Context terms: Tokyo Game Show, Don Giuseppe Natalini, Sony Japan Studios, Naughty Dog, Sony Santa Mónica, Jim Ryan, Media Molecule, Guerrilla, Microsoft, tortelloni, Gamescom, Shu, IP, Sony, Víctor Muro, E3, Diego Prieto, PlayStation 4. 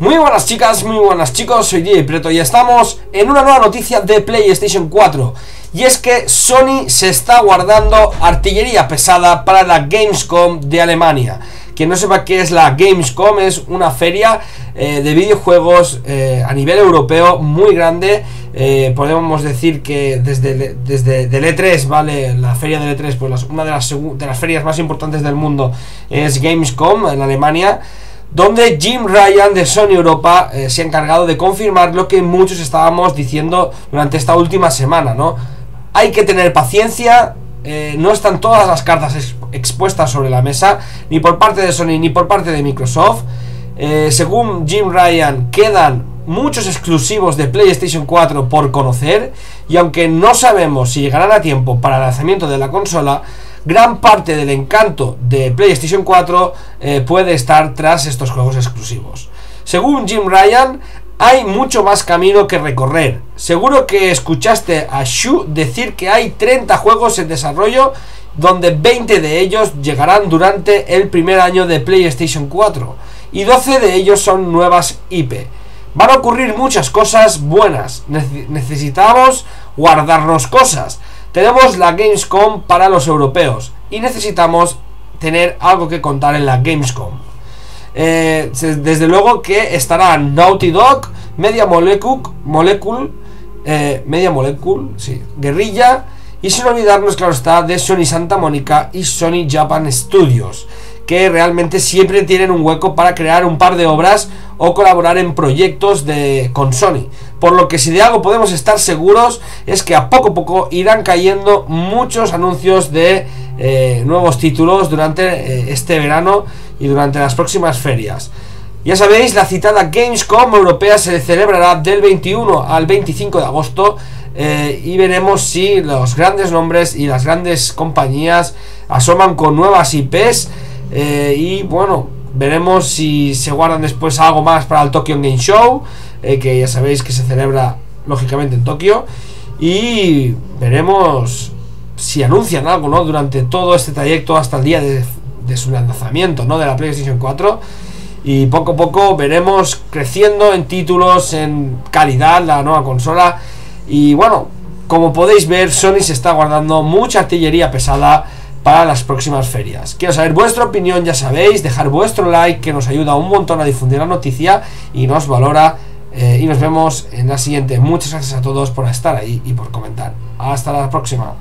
Muy buenas chicas, muy buenas chicos, soy Diego Prieto y estamos en una nueva noticia de PlayStation 4. Y es que Sony se está guardando artillería pesada para la Gamescom de Alemania. Quien no sepa qué es la Gamescom, es una feria de videojuegos a nivel europeo muy grande. Podemos decir que desde E3, ¿vale? La feria de E3, pues una de las ferias más importantes del mundo es Gamescom en Alemania, donde Jim Ryan de Sony Europa se ha encargado de confirmar lo que muchos estábamos diciendo durante esta última semana, ¿no? Hay que tener paciencia, no están todas las cartas expuestas sobre la mesa, ni por parte de Sony ni por parte de Microsoft. Según Jim Ryan, quedan muchos exclusivos de PlayStation 4 por conocer, y aunque no sabemos si llegarán a tiempo para el lanzamiento de la consola, gran parte del encanto de PlayStation 4 puede estar tras estos juegos exclusivos. Según Jim Ryan, hay mucho más camino que recorrer. Seguro que escuchaste a Shu decir que hay 30 juegos en desarrollo, donde 20 de ellos llegarán durante el primer año de PlayStation 4 y 12 de ellos son nuevas IP. Van a ocurrir muchas cosas buenas. Necesitamos guardarnos cosas. Tenemos la Gamescom para los europeos y necesitamos tener algo que contar en la Gamescom. Desde luego que estarán Naughty Dog, Media Molecule, sí, Guerrilla, y sin olvidarnos, claro está, de Sony Santa Mónica y Sony Japan Studios, que realmente siempre tienen un hueco para crear un par de obras o colaborar en proyectos con Sony. Por lo que si de algo podemos estar seguros es que a poco irán cayendo muchos anuncios de nuevos títulos durante este verano y durante las próximas ferias. Ya sabéis, la citada Gamescom europea se celebrará del 21 al 25 de agosto y veremos si los grandes nombres y las grandes compañías asoman con nuevas IPs. Y bueno, veremos si se guardan después algo más para el Tokyo Game Show, que ya sabéis que se celebra lógicamente en Tokio, y veremos si anuncian algo, ¿no? Durante todo este trayecto hasta el día de su lanzamiento, ¿no? De la PlayStation 4. Y poco a poco veremos creciendo en títulos, en calidad, la nueva consola. Y bueno, como podéis ver, Sony se está guardando mucha artillería pesada para las próximas ferias. Quiero saber vuestra opinión, ya sabéis, dejar vuestro like, que nos ayuda un montón a difundir la noticia y nos valora, y nos vemos en la siguiente. Muchas gracias a todos por estar ahí y por comentar. Hasta la próxima.